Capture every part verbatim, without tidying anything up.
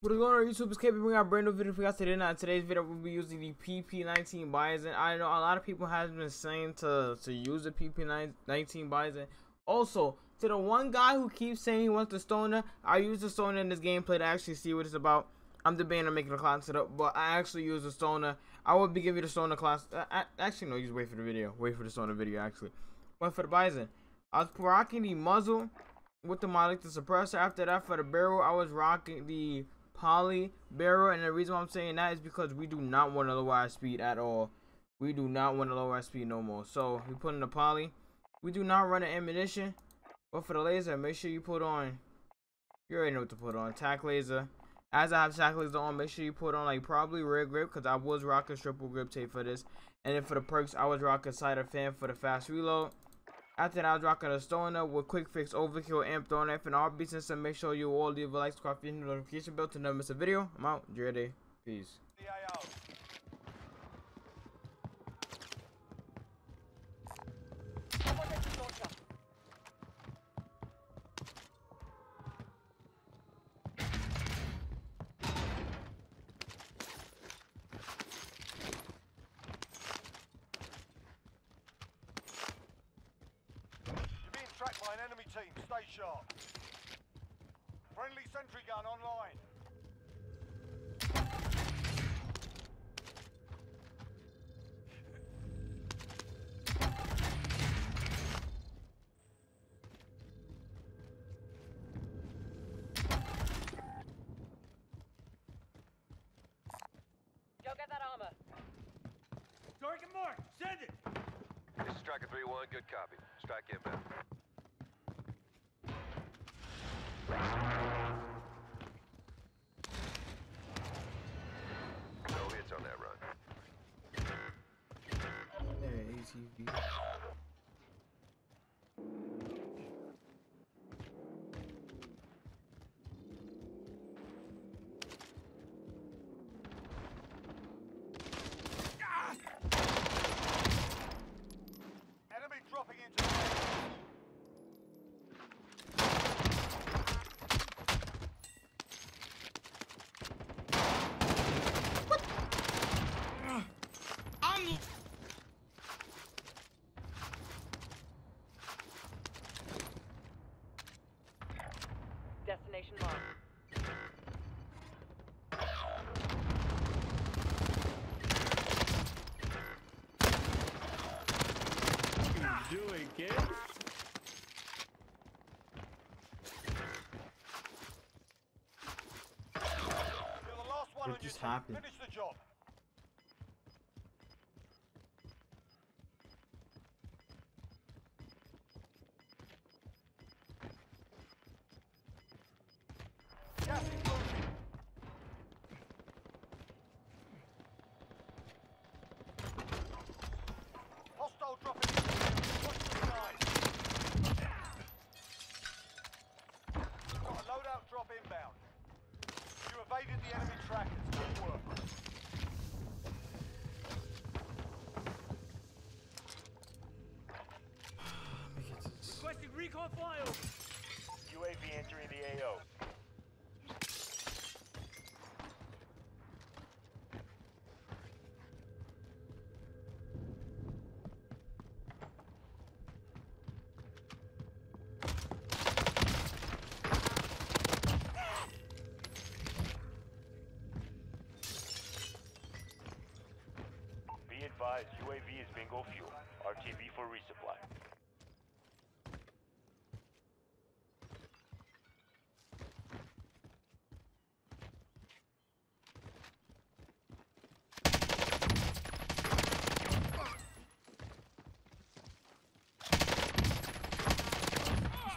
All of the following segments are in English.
What's going on YouTube? It's K P bringing out a brand new video for you guys today. Now in today's video we'll be using the P P nineteen Bizon. I know a lot of people have been saying to, to use the P P nineteen Bizon. Also, to the one guy who keeps saying he wants the Stoner, I use the Stoner in this gameplay to actually see what it's about. I'm debating on making a class set up, but I actually use the Stoner. I will be giving the Stoner class. I, I, actually, no, you just wait for the video. Wait for the Stoner video, actually. But for the Bizon, I was rocking the muzzle with the modular suppressor. After that, for the barrel, I was rocking the Poly barrel, and the reason why I'm saying that is because we do not want to lower our speed at all. We do not want to lower our speed no more. So we put in the Poly. We do not run an ammunition, but for the laser, make sure you put on, you already know what to put on, Tack laser. As I have Tack laser on, make sure you put on like probably red grip, because I was rocking triple grip tape for this. And then for the perks, I was rocking cider fan for the fast reload. After that, I was rocking a Stoner with quick fix, overkill amp, throwing F and R B sensor. Make sure you all leave a like, subscribe, and notification bell to never miss a video. I'm out. Enjoy your day. Peace. Tracked by an enemy team, stay sharp. Friendly sentry gun online. Go get that armor. Target marked, send it. This is Striker three one, good copy. Strike inbound. On that run. There, A C V. Ah! Enemy dropping into destination mark. What are you doing, kid? What just happened? Finish the job. Inbound. You evaded the enemy trackers. Good work. Requesting recon file. U A V entering the A O. U A V is bingo fuel. R T B for resupply.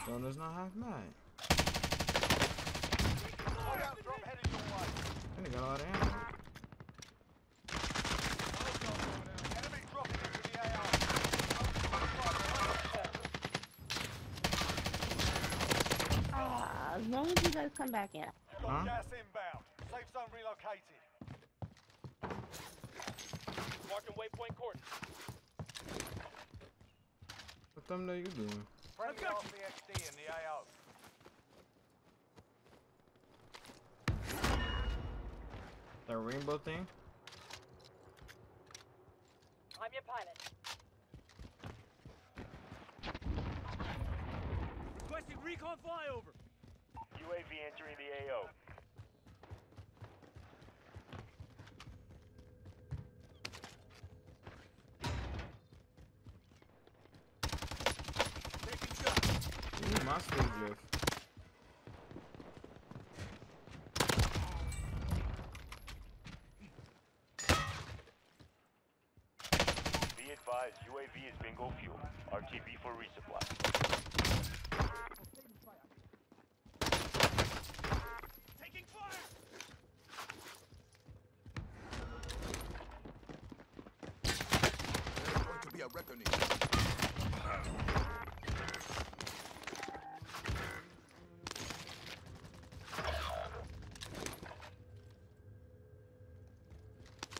Stoner's not half mad. I got a lot of ammo. As long as you guys come back in. Huh? Gas inbound. Safe zone relocated. Marking waypoint coordinates. What the hell are you doing? Friendly R X D in the A O. The rainbow thing? I'm your pilot. Requesting recon flyover. U A V entering the A O. Taking shots. My speed lift. Be advised, U A V is bingo fuel. R T B for resupply. A reckoning.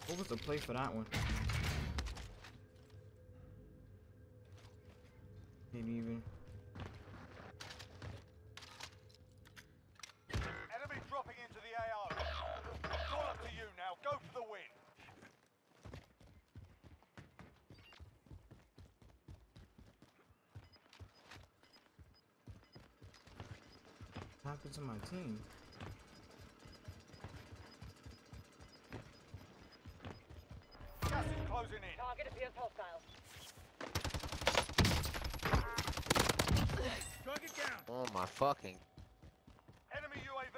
What was the play for that one? Didn't even. Enemy dropping into the A O. It's all up to you now. Go for the win. What happened to my team? Gas is closing in. Target appears hostile. Target down. Oh my fucking. Enemy U A V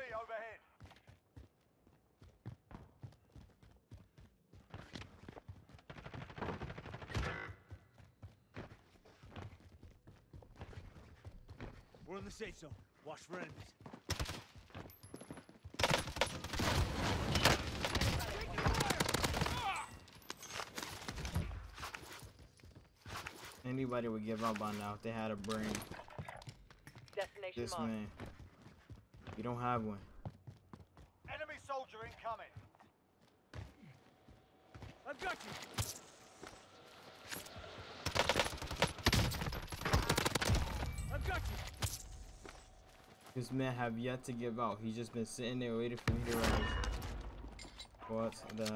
overhead. We're in the safe zone. Watch for enemies. Anybody would give up on now if they had a brain. Destination this mark. Man. You don't have one. Enemy soldier incoming. I've got you. I've got you. This man have yet to give out. He's just been sitting there waiting for me to rise. What the?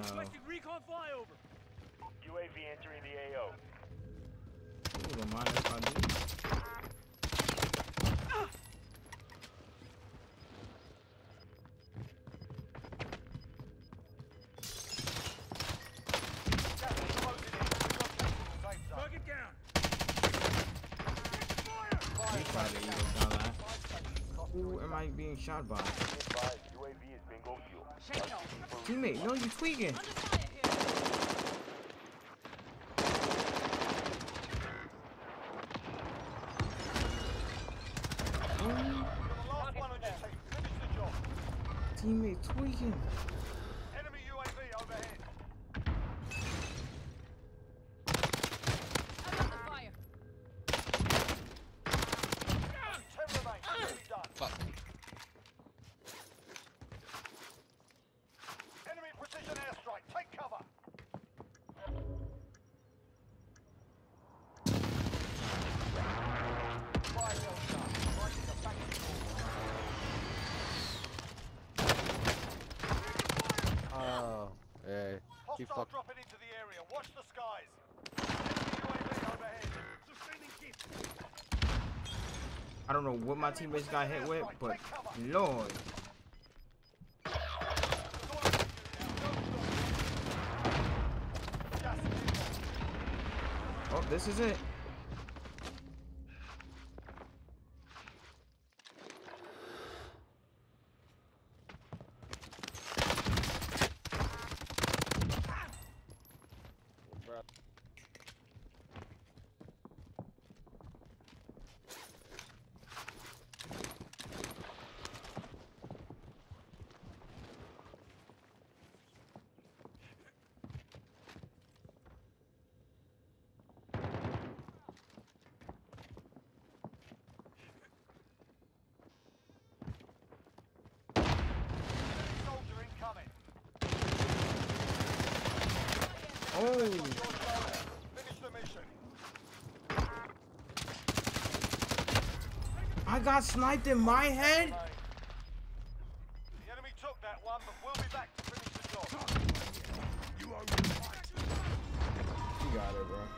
Recon flyover. U A V entering the A O. Ooh, don't mind if I do. Ah! Target down. Fire. Fire. Fire. Who am I being shot by? Teammate, no, you tweaking. Teammate tweaking. Enemy U A V overhead. I'm on the fire. Two remain. Fuck. Enemy precision airstrike, take cover. Fire your shot, right in the back of the wall. Oh, hey. Hostile dropping into the area, watch the skies. U A V overhead. Sustaining hit. I don't know what my teammates got hit with, but Lord. Oh, this is it. Oh. Finish the mission. I got sniped in my head. The enemy took that one, but we'll be back to finish the job. got it, bro.